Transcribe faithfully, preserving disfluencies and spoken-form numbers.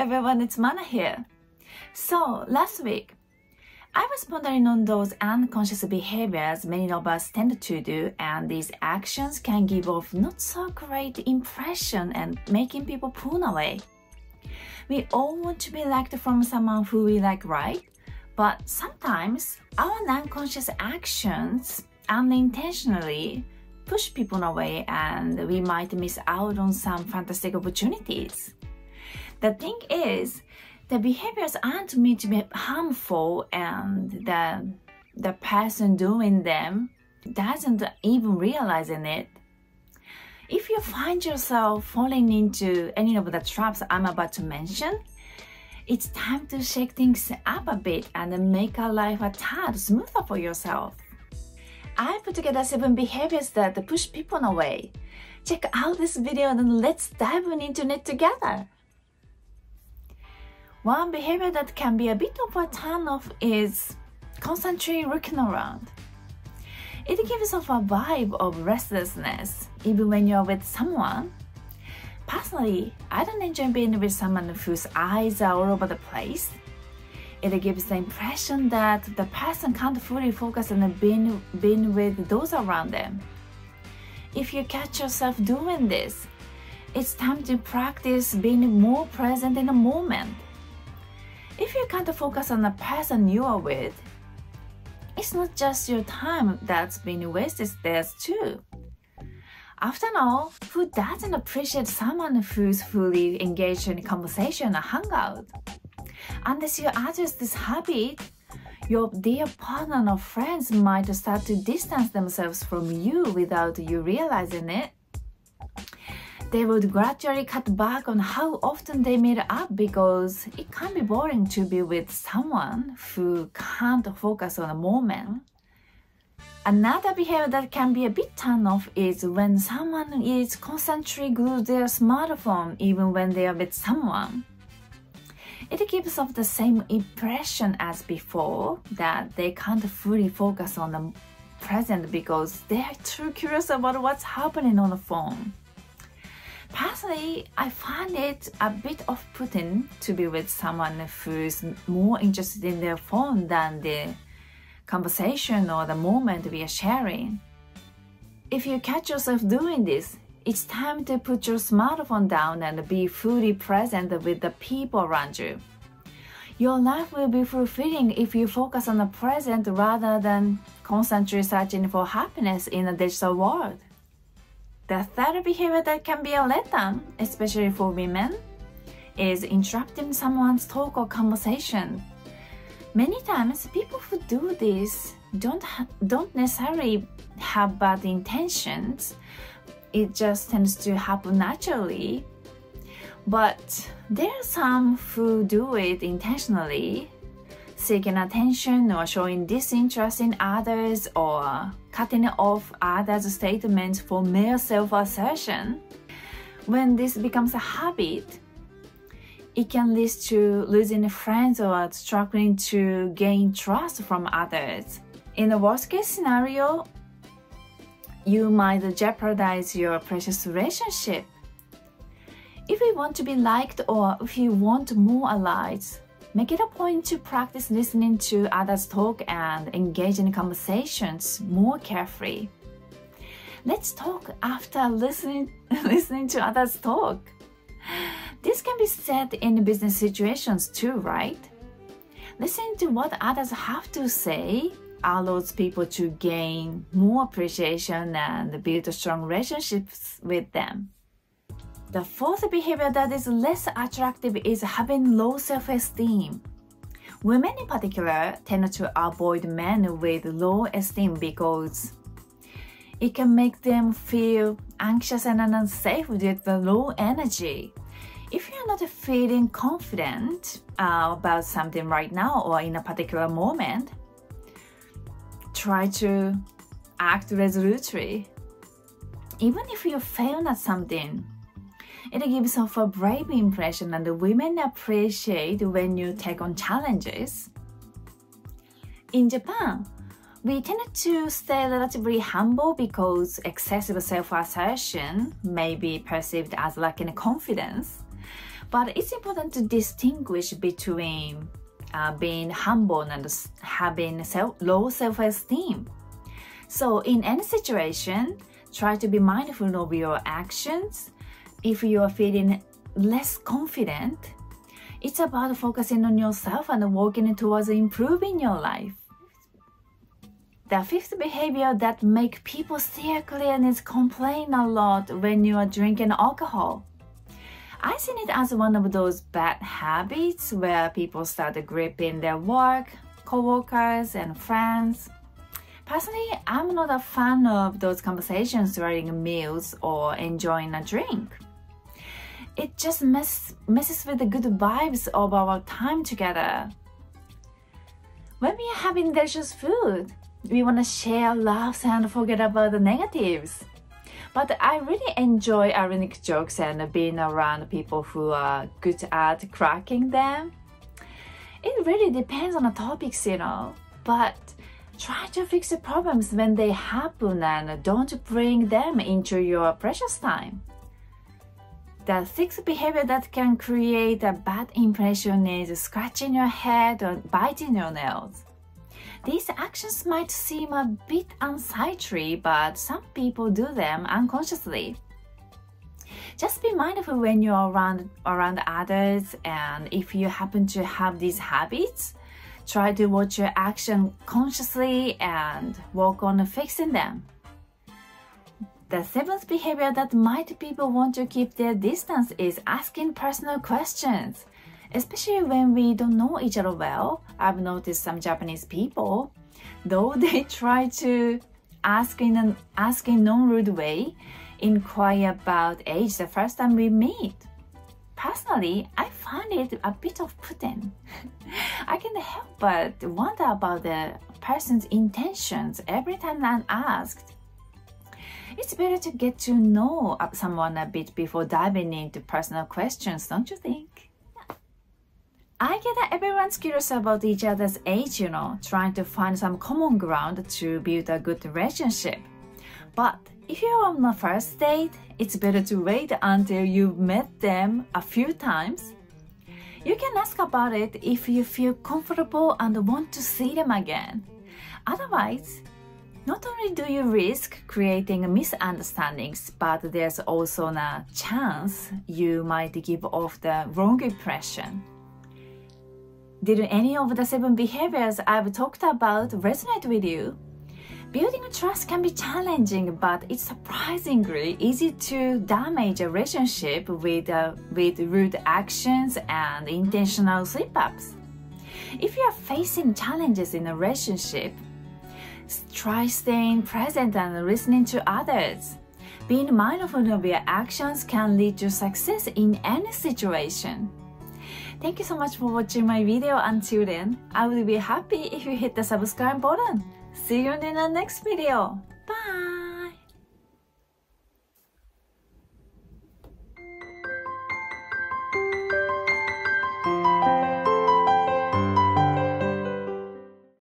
everyone, it's Mana here. So last week, I was pondering on those unconscious behaviors many of us tend to do, and these actions can give off not so great impression and making people pull away. We all want to be liked from someone who we like, right? But sometimes our unconscious actions unintentionally push people away, and we might miss out on some fantastic opportunities. The thing is, the behaviors aren't meant to be harmful, and the, the person doing them doesn't even realize it. If you find yourself falling into any of the traps I'm about to mention, it's time to shake things up a bit and make our life a tad smoother for yourself. I put together seven behaviors that push people away. Check out this video and let's dive into it together. One behavior that can be a bit of a turn-off is constantly looking around. It gives off a vibe of restlessness, even when you're with someone. Personally, I don't enjoy being with someone whose eyes are all over the place. It gives the impression that the person can't fully focus on being, being with those around them. If you catch yourself doing this, it's time to practice being more present in the moment. If you can't focus on the person you are with, it's not just your time that's being wasted, there's too. After all, who doesn't appreciate someone who's fully engaged in conversation or hangout? Unless you address this habit, your dear partner or friends might start to distance themselves from you without you realizing it. They would gradually cut back on how often they meet up because it can be boring to be with someone who can't focus on a moment. Another behavior that can be a bit turned off is when someone is constantly glued to their smartphone even when they are with someone. It gives off the same impression as before, that they can't fully focus on the present because they are too curious about what's happening on the phone. Personally, I find it a bit off-putting to be with someone who's more interested in their phone than the conversation or the moment we are sharing. If you catch yourself doing this, it's time to put your smartphone down and be fully present with the people around you. Your life will be fulfilling if you focus on the present rather than constantly searching for happiness in a digital world. The third behavior that can be a letdown, especially for women, is interrupting someone's talk or conversation. Many times, people who do this don't, ha don't necessarily have bad intentions. It just tends to happen naturally. But there are some who do it intentionally, seeking attention or showing disinterest in others or cutting off others' statements for mere self-assertion. When this becomes a habit, it can lead to losing friends or struggling to gain trust from others. In the worst-case scenario, you might jeopardize your precious relationship. If you want to be liked or if you want more allies, make it a point to practice listening to others talk and engage in conversations more carefully. Let's talk after listening, listening to others talk. This can be said in business situations too, right? Listening to what others have to say allows people to gain more appreciation and build strong relationships with them. The fourth behavior that is less attractive is having low self-esteem. Women in particular tend to avoid men with low esteem because it can make them feel anxious and unsafe due to the low energy. If you're not feeling confident uh, about something right now or in a particular moment, try to act resolutely. Even if you fail at something, it gives off a brave impression, and women appreciate when you take on challenges. In Japan, we tend to stay relatively humble because excessive self-assertion may be perceived as lacking confidence. But it's important to distinguish between uh, being humble and having self low self-esteem. So in any situation, try to be mindful of your actions. If you are feeling less confident, it's about focusing on yourself and working towards improving your life. The fifth behavior that makes people steer clear is complain a lot when you are drinking alcohol. I seen it as one of those bad habits where people start griping their work, co-workers, and friends. Personally, I'm not a fan of those conversations during meals or enjoying a drink. It just mess, messes with the good vibes of our time together. When we are having delicious food, we want to share laughs and forget about the negatives. But I really enjoy ironic jokes and being around people who are good at cracking them. It really depends on the topics, you know. But try to fix the problems when they happen and don't bring them into your precious time. The sixth behavior that can create a bad impression is scratching your head or biting your nails. These actions might seem a bit unsightly, but some people do them unconsciously. Just be mindful when you are around, around others, and if you happen to have these habits, try to watch your action consciously and work on fixing them. The seventh behavior that might people want to keep their distance is asking personal questions. Especially when we don't know each other well, I've noticed some Japanese people, though they try to ask in an ask in non-rude way, inquire about age the first time we meet. Personally, I find it a bit off-putting. I can't help but wonder about the person's intentions every time I'm asked. It's better to get to know someone a bit before diving into personal questions, don't you think? I get that everyone's curious about each other's age, you know, trying to find some common ground to build a good relationship. But if you're on a first date, it's better to wait until you've met them a few times. You can ask about it if you feel comfortable and want to see them again. Otherwise, not only do you risk creating misunderstandings, but there's also a chance you might give off the wrong impression. Did any of the seven behaviors I've talked about resonate with you? Building trust can be challenging, but it's surprisingly easy to damage a relationship with, uh, with rude actions and intentional slip-ups. If you are facing challenges in a relationship, try staying present and listening to others. Being mindful of your actions can lead to success in any situation. Thank you so much for watching my video until then. I would be happy if you hit the subscribe button. See you in the next video. Bye!